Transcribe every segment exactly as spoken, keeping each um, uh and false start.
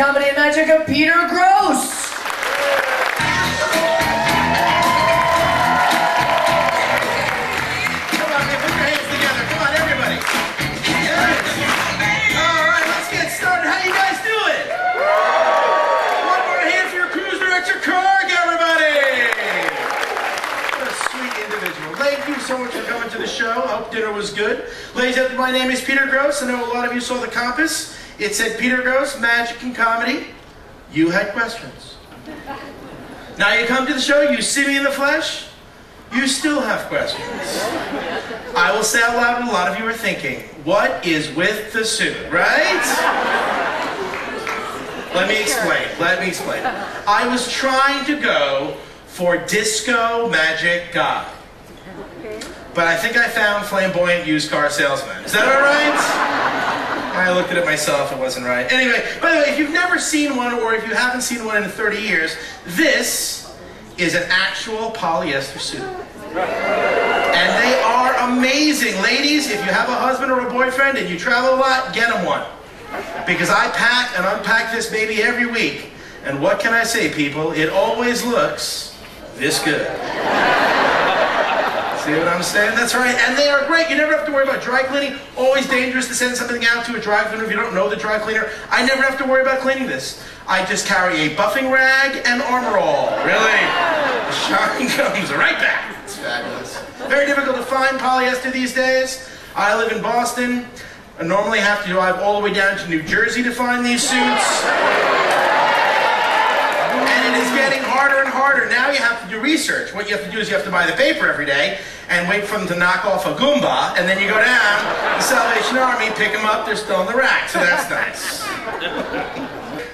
Comedy and Magic of Peter Gross. Come on, man, put your hands together. Come on, everybody. Yes. All right, let's get started. How you guys doing? One more hand for your cruise director, Kirk, everybody. What a sweet individual. Thank you so much for coming to the show. I hope dinner was good. Ladies and gentlemen, my name is Peter Gross. I know a lot of you saw the compass. It said Peter Gross, Magic and Comedy. You had questions. Now you come to the show, you see me in the flesh, you still have questions. I will say out loud what a lot of you are thinking. What is with the suit, right? Let me explain, let me explain. I was trying to go for disco magic guy. But I think I found flamboyant used car salesman. Is that all right? I looked at it myself, it wasn't right. Anyway, by the way, if you've never seen one, or if you haven't seen one in thirty years, this is an actual polyester suit. And they are amazing. Ladies, if you have a husband or a boyfriend and you travel a lot, get them one. Because I pack and unpack this baby every week. And what can I say, people? It always looks this good. See what I'm saying? That's right. And they are great. You never have to worry about dry cleaning. Always dangerous to send something out to a dry cleaner if you don't know the dry cleaner. I never have to worry about cleaning this. I just carry a buffing rag and Armor-All. Really? The shine comes right back. It's fabulous. Very difficult to find polyester these days. I live in Boston. I normally have to drive all the way down to New Jersey to find these suits. And it is getting harder and harder. Now you have to do research. What you have to do is you have to buy the paper every day and wait for them to knock off a Goomba, and then you go down to the Salvation Army, pick them up, they're still on the rack, so that's nice.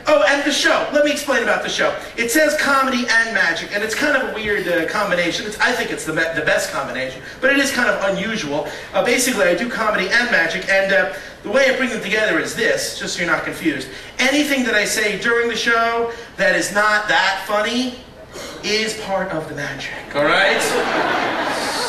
Oh, and the show. Let me explain about the show. It says comedy and magic, and it's kind of a weird uh, combination. It's, I think it's the, be the best combination, but it is kind of unusual. Uh, basically, I do comedy and magic, and uh, the way I bring them together is this, just so you're not confused. Anything that I say during the show that is not that funny is part of the magic, all right?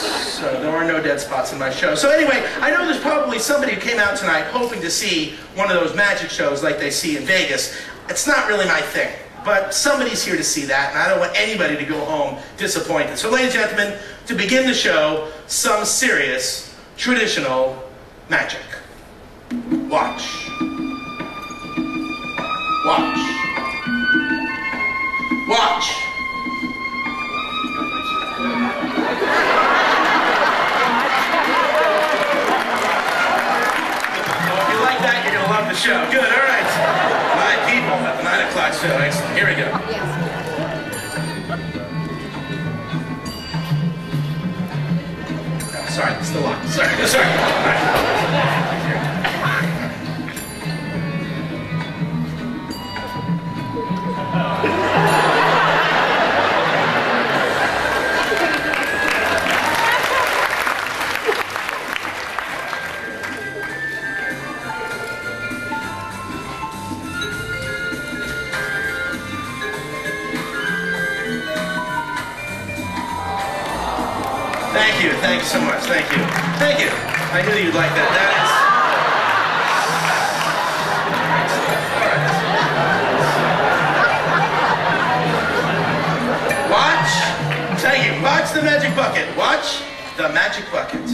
So there are no dead spots in my show. So anyway, I know there's probably somebody who came out tonight hoping to see one of those magic shows like they see in Vegas. It's not really my thing, but somebody's here to see that, and I don't want anybody to go home disappointed. So ladies and gentlemen, to begin the show, some serious, traditional magic. Watch. Watch. Watch. Show. Good, all right. My people at the nine o'clock show. Excellent. Here we go. Yes. Oh, sorry, it's the lock. Sorry, sorry. All Thank you, thank you so much, thank you. Thank you. I knew you'd like that. That is... Watch, thank you, watch the magic bucket. Watch the magic bucket.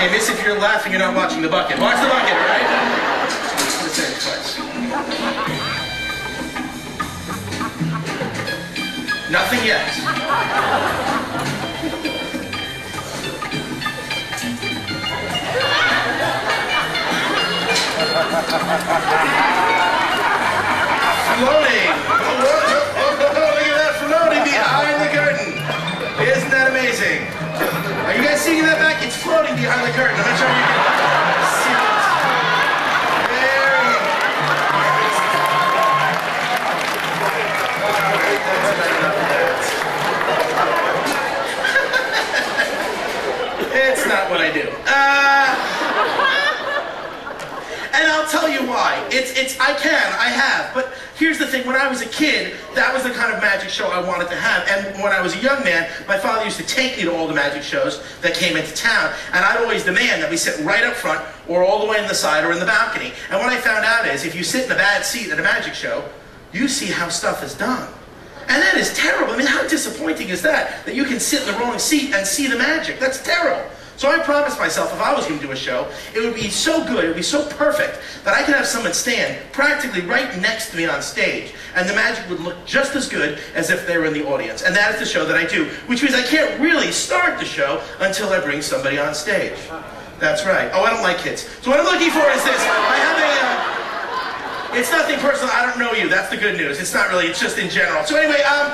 Hey miss, if you're laughing, you're not watching the bucket. Watch the bucket, all right? Put it in place. Nothing yet. Floating. Look at that floating behind the curtain. Isn't that amazing? Are you guys seeing that back? It's floating behind the curtain. I'm not sure if you can see it. It's not what I do. Uh, And I'll tell you why. It's, it's, I can, I have. But here's the thing, when I was a kid, that was the kind of magic show I wanted to have. And when I was a young man, my father used to take me to all the magic shows that came into town. And I'd always demand that we sit right up front, or all the way in the side, or in the balcony. And what I found out is, if you sit in a bad seat at a magic show, you see how stuff is done. And that is terrible. I mean, how disappointing is that? That you can sit in the wrong seat and see the magic. That's terrible. So I promised myself, if I was going to do a show, it would be so good, it would be so perfect, that I could have someone stand practically right next to me on stage, and the magic would look just as good as if they were in the audience. And that is the show that I do, which means I can't really start the show until I bring somebody on stage. That's right. Oh, I don't like kids. So what I'm looking for is this. I have a... Uh, It's nothing personal, I don't know you, that's the good news. It's not really, it's just in general. So anyway, um,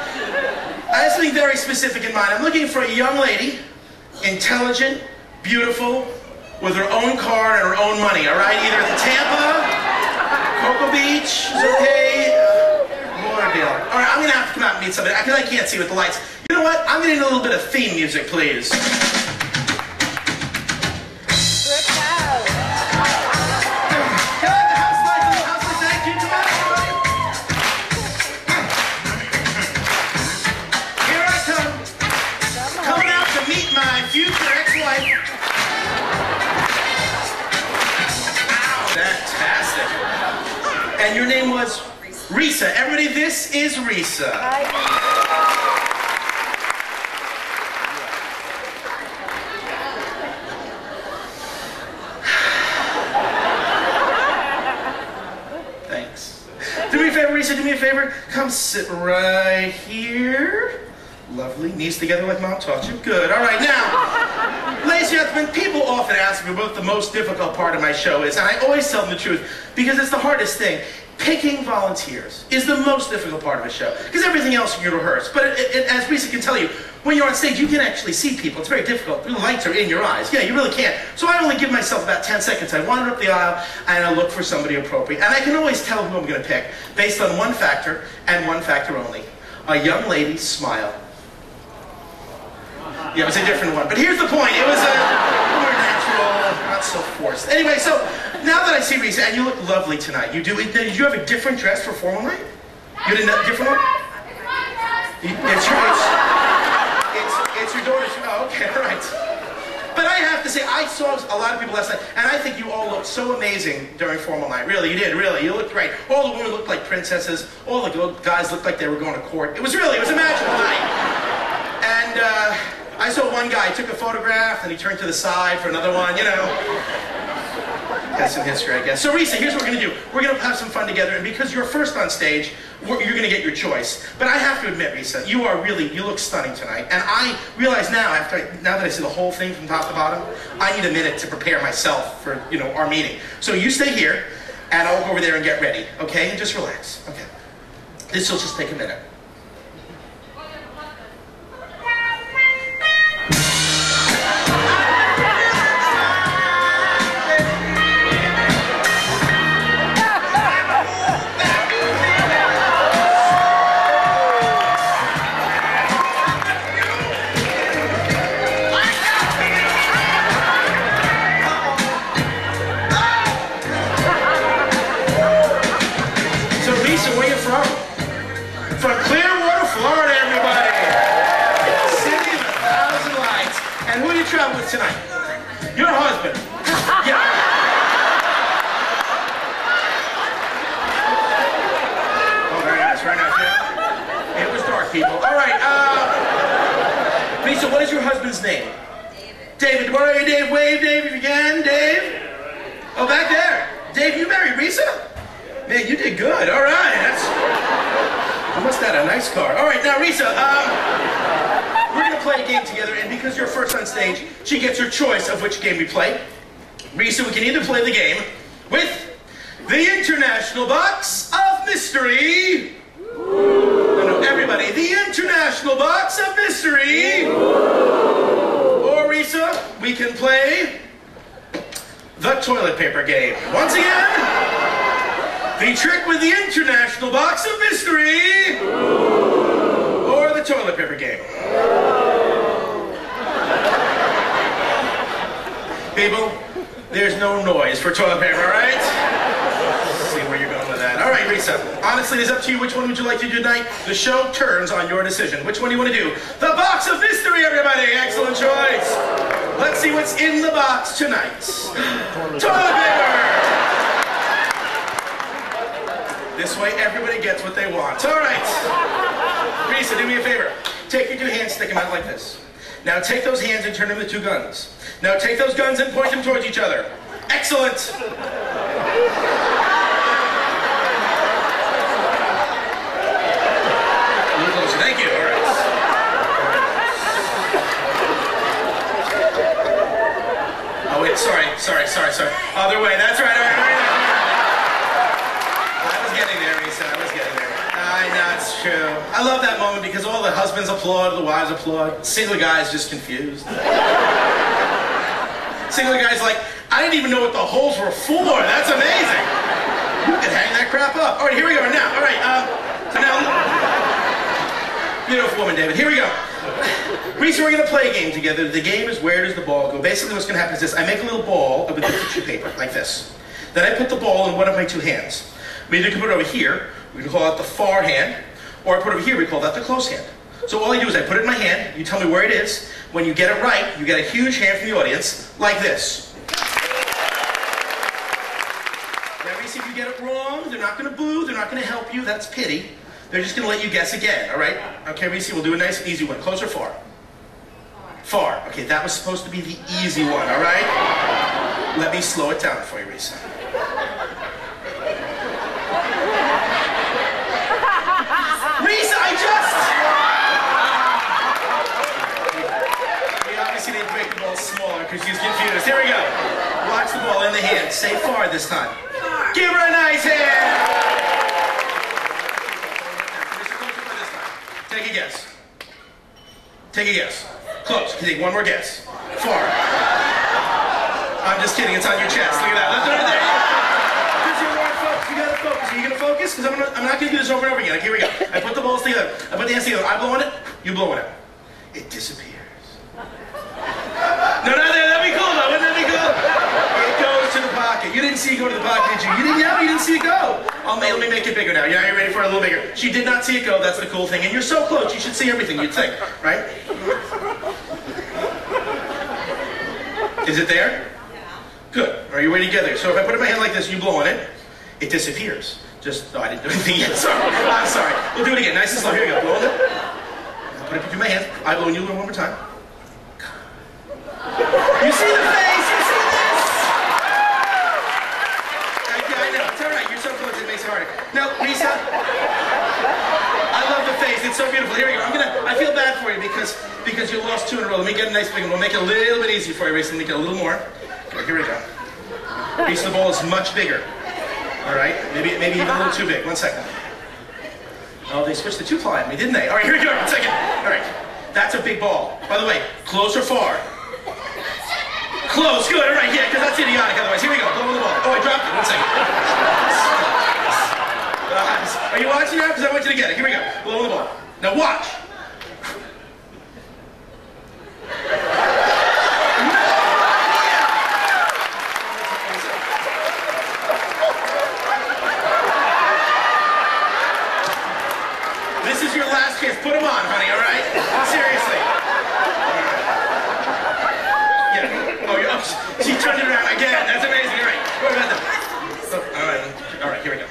I have something very specific in mind. I'm looking for a young lady, intelligent, beautiful, with her own car and her own money, all right? Either in Tampa, Cocoa Beach, is okay, uh, more deal. All right, I'm gonna have to come out and meet somebody, because I can't see with the lights. You know what, I'm gonna need a little bit of theme music, please. And your name was? Risa. Risa. Everybody, this is Risa. Hi. Thanks. Do me a favor, Risa, do me a favor. Come sit right here. Lovely. Knees together like Mom taught you. Good. All right, now. Ladies and gentlemen, people often ask me what the most difficult part of my show is, and I always tell them the truth, because it's the hardest thing. Picking volunteers is the most difficult part of a show, because everything else you rehearse. But it, it, as Risa can tell you, when you're on stage, you can actually see people. It's very difficult. The lights are in your eyes. Yeah, you really can't. So I only give myself about ten seconds. I wander up the aisle, and I look for somebody appropriate. And I can always tell who I'm going to pick, based on one factor, and one factor only. A young lady's smile. Yeah, it was a different one. But here's the point. It was a more natural, not so forced. Anyway, so now that I see Risa, and you look lovely tonight. You do. Did you have a different dress for formal night? You didn't have a different one? It's your, it's, it's, it's your daughter's. Oh, okay, all right. But I have to say, I saw a lot of people last night, and I think you all looked so amazing during formal night. Really, you did, really. You looked great. All the women looked like princesses. All the guys looked like they were going to court. It was really, it was a magical night. And, uh... I saw one guy, took a photograph, and he turned to the side for another one, you know. That's some history, I guess. So Risa, here's what we're going to do. We're going to have some fun together, and because you're first on stage, you're going to get your choice. But I have to admit, Risa, you are really, you look stunning tonight. And I realize now, after I, now that I see the whole thing from top to bottom, I need a minute to prepare myself for, you know, our meeting. So you stay here, and I'll go over there and get ready, okay? And just relax, okay? This will just take a minute. From Clearwater, Florida, everybody. City of a thousand lights. And who are you traveling with tonight? Your husband. Yeah. Oh, very nice, very nice. It was dark, people. All right. Uh, Risa, what is your husband's name? David. David, where are you, Dave? Wave, Dave, if you can. Dave? Oh, back there. Dave, you married Risa? Man, you did good. All right. That's... I must have had a nice car. All right, now, Risa, um, we're going to play a game together, and because you're first on stage, she gets her choice of which game we play. Risa, we can either play the game with the International Box of Mystery. No, no, everybody, the International Box of Mystery. Or, Risa, we can play the Toilet Paper Game. Once again... The trick with the International Box of Mystery, ooh, or the Toilet Paper Game. People, there's no noise for toilet paper, right? Risa. Honestly, it is up to you which one would you like to do tonight. The show turns on your decision. Which one do you want to do? The Box of Mystery, everybody! Excellent choice! Let's see what's in the box tonight. Toilet paper! This way everybody gets what they want. All right. Risa, do me a favor. Take your two hands, stick them out like this. Now take those hands and turn them into two guns. Now take those guns and point them towards each other. Excellent! Thank you, all right. Oh wait, sorry, sorry, sorry, sorry. Other way, that's right, all right, all right. I was getting there, Risa, I was getting there. I know, it's true. I love that moment because all the husbands applaud, the wives applaud. Single guy's just confused. Single guy's like, I didn't even know what the holes were for, that's amazing. You can hang that crap up. All right, here we go now, all right. Uh, so now. Beautiful woman, David. Here we go. Risa, we're going to play a game together. The game is where does the ball go? Basically, what's going to happen is this. I make a little ball of a tissue paper, like this. Then I put the ball in one of my two hands. We either can put it over here, we can call out the far hand, or I put it over here, we call that the close hand. So all I do is I put it in my hand, you tell me where it is. When you get it right, you get a huge hand from the audience, like this. Now, Risa, if you get it wrong, they're not going to boo, they're not going to help you, that's pity. They're just going to let you guess again, all right? Okay, Risa, we'll do a nice and easy one. Close or far? Far. Far. Okay, that was supposed to be the easy one, all right? Let me slow it down for you, Risa. Risa, I just... We obviously didn't make the ball smaller because she's confused. Here we go. Watch the ball in the hand. Say far this time. Give her a nice hand! Take a guess. Take a guess. Close. Can you take one more guess? Far. I'm just kidding. It's on your chest. Look at that. That's over there. You gotta focus. Are you gonna focus? Because I'm, I'm not gonna do this over and over again. Like, here we go. I put the balls together. I put the hands together. I blow on it. You blow on it. It disappears. No, no, that'd be cool though. Wouldn't that be cool? It goes to the pocket. You didn't see it go to the pocket, did you? You didn't know. You didn't see it go. I'll make, let me make it bigger now. Yeah, you're ready for it a little bigger. She did not see it go. That's the cool thing. And you're so close. You should see everything, you'd think, right? Is it there? Yeah. Good. Are you ready together? So if I put it in my hand like this, you blow on it, it disappears. Just, oh, I didn't do anything yet. Sorry. I'm sorry. We'll do it again. Nice and slow. Here we go. Blow on it. I put it between my hands. I blow on you one more time. You see the face? Now, Risa, I love the face. It's so beautiful. Here we go. I'm gonna, I feel bad for you because, because you lost two in a row. Let me get a nice big one. We'll make it a little bit easier for you, Risa. Let me get a little more. Okay, here we go. Risa, the ball is much bigger. All right? Maybe, maybe even a little too big. One second. Oh, they switched the two ply on me, didn't they? All right, here we go. One second. All right. That's a big ball. By the way, close or far? Close. Good. All right. Yeah, because that's idiotic otherwise. Here we go. Blow the ball. Oh, I dropped it. One second. Are you watching now? Because I want you to get it. Here we go. Blow the ball. Now watch. This is your last kiss. Put them on, honey, all right? Seriously. Yeah. Oh, you're up. She turned it around again. That's amazing. All right. What about that? All right. All right, here we go.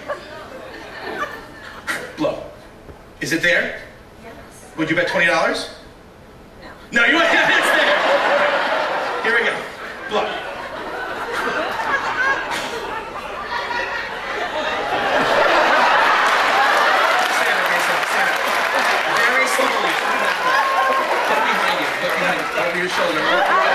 Is it there? Yes. Would you bet twenty dollars? No. No, you wouldn't. It's there. Here we go. Blow. Stand up, Risa. Stand up. Very slowly. Look behind you. Look behind you. Over your shoulder.